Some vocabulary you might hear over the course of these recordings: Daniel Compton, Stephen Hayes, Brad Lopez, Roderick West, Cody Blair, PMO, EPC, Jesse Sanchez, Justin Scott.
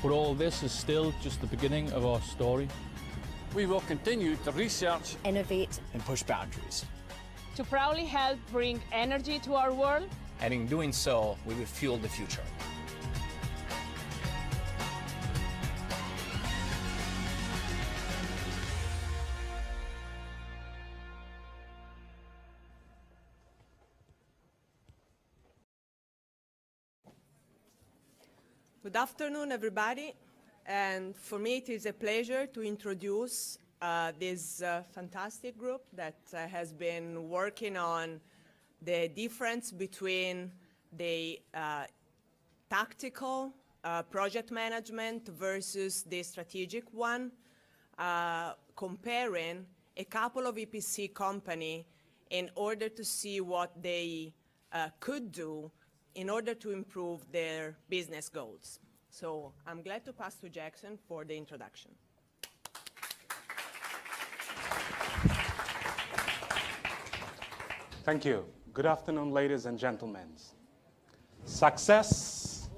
But all this is still just the beginning of our story. We will continue to research, innovate, and push boundaries to proudly help bring energy to our world. And in doing so, we will fuel the future. Good afternoon, everybody. And for me, it is a pleasure to introduce this fantastic group that has been working on the difference between the tactical project management versus the strategic one, comparing a couple of EPC companies in order to see what they could do in order to improve their business goals. So I'm glad to pass to Jackson for the introduction. Thank you. Good afternoon, ladies and gentlemen. Success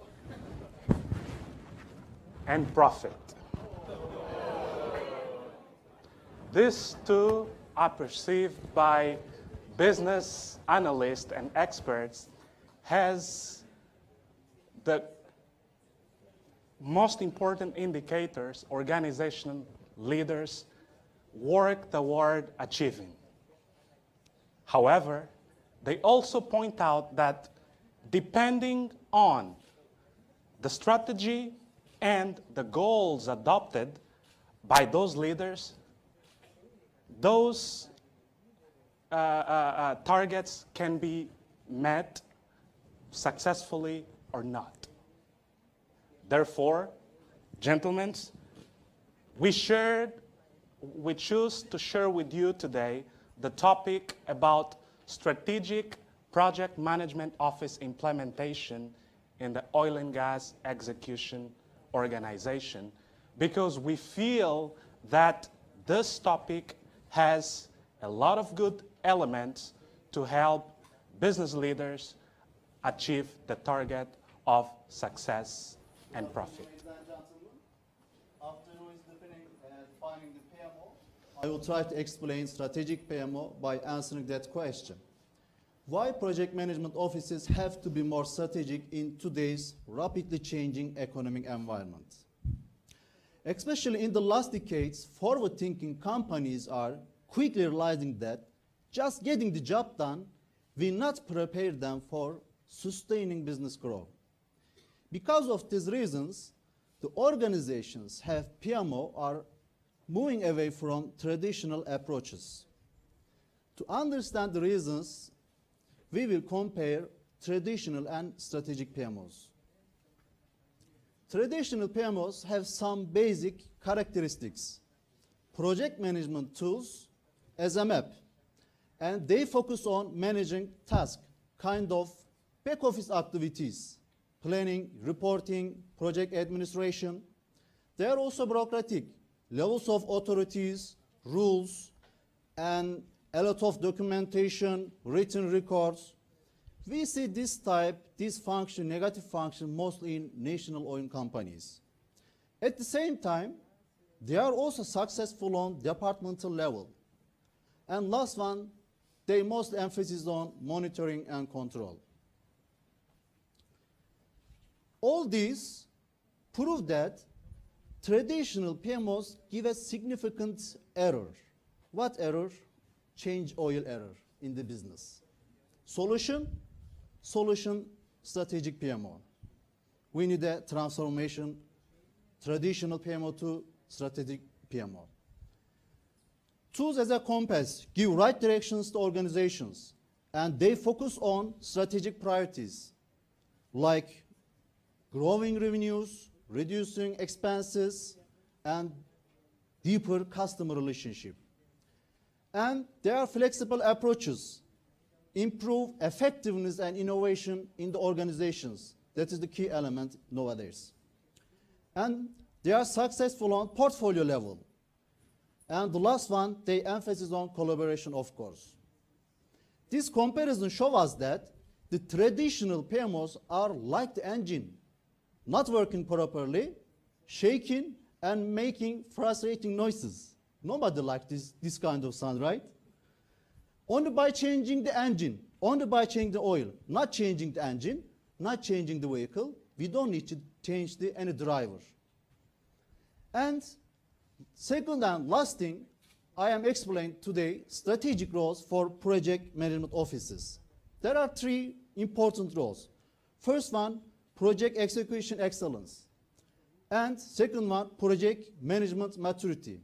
and profit. These two are perceived by business analysts and experts as the most important indicators organization leaders work toward achieving. However, they also point out that depending on the strategy and the goals adopted by those leaders, those targets can be met successfully or not. Therefore, gentlemen, we choose to share with you today the topic about strategic project management office implementation in the oil and gas execution organization, because we feel that this topic has a lot of good elements to help business leaders achieve the target of success and profit. After defining and finding the PMO, I will try to explain strategic PMO by answering that question. Why project management offices have to be more strategic in today's rapidly changing economic environment? Especially in the last decades, forward-thinking companies are quickly realizing that just getting the job done will not prepare them for sustaining business growth. Because of these reasons, the organizations have PMO are moving away from traditional approaches. To understand the reasons, we will compare traditional and strategic PMOs. Traditional PMOs have some basic characteristics. Project management tools as a map, and they focus on managing tasks, kind of back office activities, planning, reporting, project administration. They are also bureaucratic, levels of authorities, rules, and a lot of documentation, written records. We see this type, this function, negative function, mostly in national oil companies. At the same time, they are also successful on departmental level. And last one, they mostly emphasize on monitoring and control. All these prove that traditional PMOs give a significant error. What error? Change oil error in the business. Solution strategic PMO. We need a transformation, traditional PMO to strategic PMO. Tools as a compass give right directions to organizations, and they focus on strategic priorities like growing revenues, reducing expenses, and deeper customer relationship. And there are flexible approaches, improve effectiveness and innovation in the organizations. That is the key element nowadays. And they are successful on portfolio level. And the last one, they emphasize on collaboration, of course. This comparison shows us that the traditional PMOs are like the engine, not working properly, shaking and making frustrating noises. Nobody likes this kind of sound, right? Only by changing the engine, only by changing the oil, not changing the engine, not changing the vehicle, we don't need to change any driver. And second and last thing, I am explaining today strategic roles for project management offices. There are three important roles. First one, project execution excellence. And second one, project management maturity.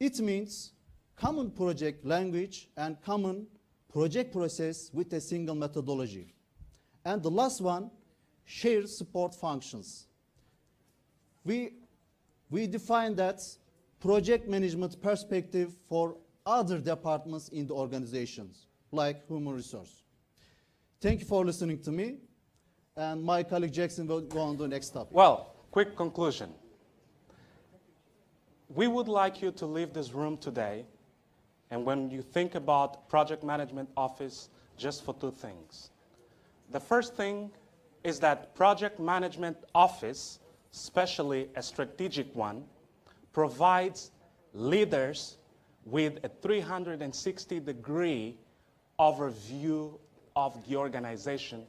It means common project language and common project process with a single methodology. And the last one, shared support functions. We define that project management perspective for other departments in the organizations, like human resource. Thank you for listening to me. And my colleague Jackson will go on to the next topic. Well, quick conclusion. We would like you to leave this room today, and when you think about project management office, just for two things. The first thing is that project management office, especially a strategic one, provides leaders with a 360-degree overview of the organization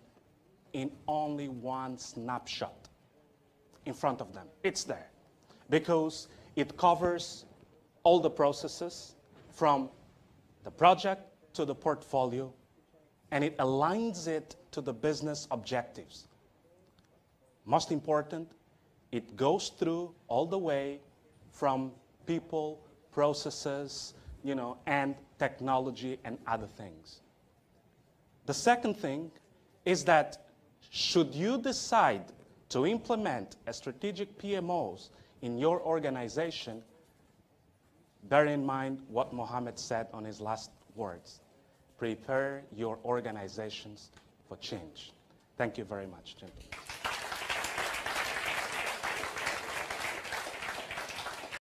in only one snapshot in front of them. It's there because it covers all the processes from the project to the portfolio, and it aligns it to the business objectives. Most important, it goes through all the way from people, processes, and technology and other things. The second thing is that should you decide to implement a strategic PMOs in your organization, bear in mind what Mohammed said on his last words. Prepare your organizations for change. Thank you very much, gentlemen.